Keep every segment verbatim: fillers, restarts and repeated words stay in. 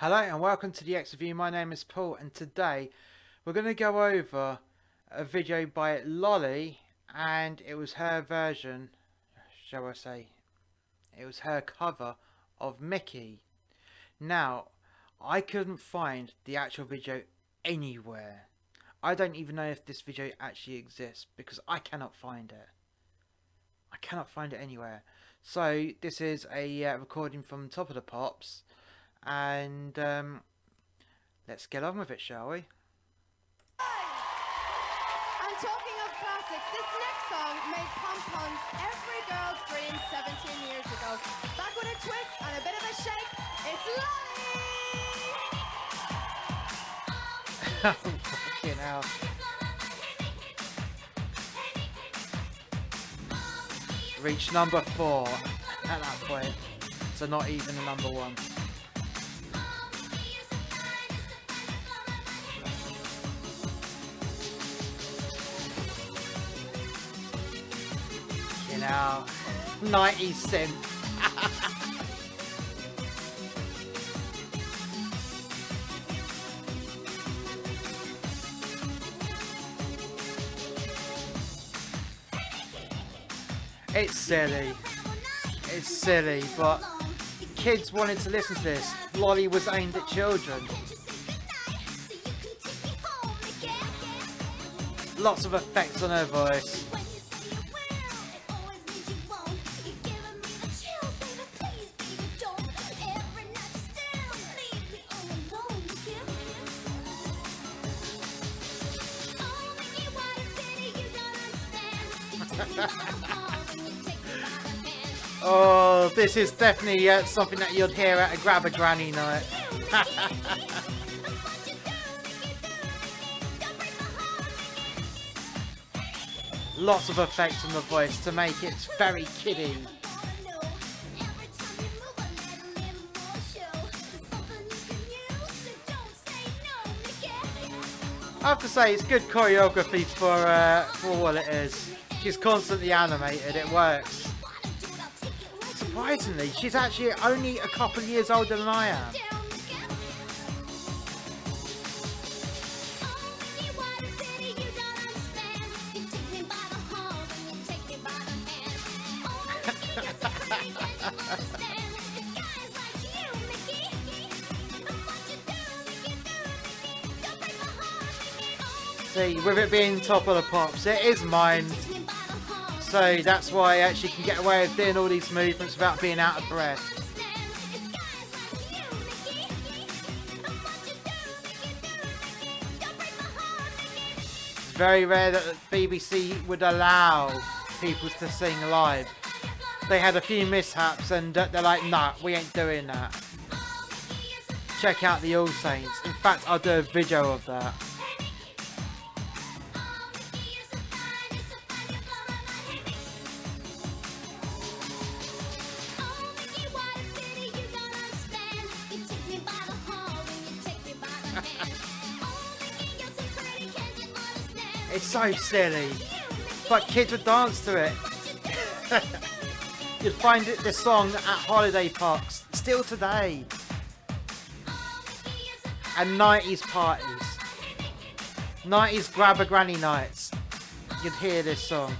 Hello and welcome to the X-Review. My name is Paul and today we're going to go over a video by Lolly, and it was her version, shall I say, it was her cover of Mickey. Now, I couldn't find the actual video anywhere. I don't even know if this video actually exists because I cannot find it. I cannot find it anywhere. So this is a uh, recording from Top of the Pops, and um, let's get on with it, shall we? And talking of classics, this next song made pom-poms every girl's dream seventeen years ago. Back with a twist and a bit of a shake, it's Lolly! Oh, fucking hell. Reached number four at that point, so not even the number one. You know, ninety cent. It's silly, it's silly, but kids wanted to listen to this. Lolly was aimed at children. Lots of effects on her voice. Oh, this is definitely uh, something that you'd hear at a grab a granny night. Lots of effects on the voice to make it very kiddie. I have to say, it's good choreography for uh, for what it is. She's constantly animated, it works. Surprisingly, she's actually only a couple of years older than I am. See, with it being Top of the Pops, it is mined. So that's why I actually can get away with doing all these movements without being out of breath. It's very rare that the B B C would allow people to sing live. They had a few mishaps and they're like, nah, we ain't doing that. Check out the All Saints. In fact, I'll do a video of that. It's so silly, but kids would dance to it. You'd find it the song at holiday parks still today, and nineties parties, nineties grab a granny nights. You'd hear this song.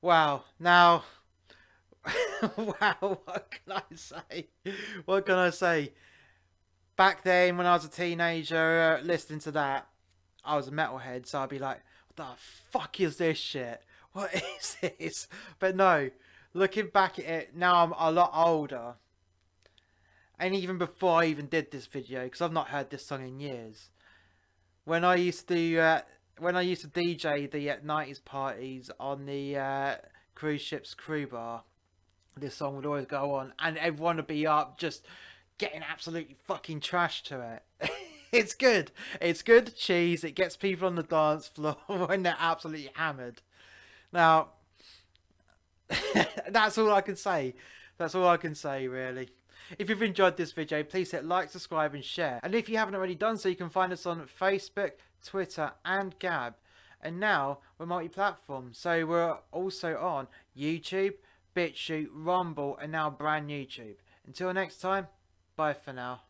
Wow! Now, wow! What can I say? What can I say? Back then, when I was a teenager, uh, listening to that, I was a metalhead, so I'd be like, what the fuck is this shit? What is this? But no, looking back at it, now I'm a lot older. And even before I even did this video, because I've not heard this song in years. When I used to uh, when I used to D J the uh, nineties parties on the uh, cruise ship's crew bar, this song would always go on, and everyone would be up just getting absolutely fucking trash to it. It's good. It's good cheese. It gets people on the dance floor when they're absolutely hammered. Now, that's all I can say. That's all I can say, really. If you've enjoyed this video, please hit like, subscribe and share. And if you haven't already done so, you can find us on Facebook, Twitter and Gab. And now, we're multi-platform. So we're also on YouTube, BitChute, Rumble, and now BrandNewTube. Until next time, bye for now.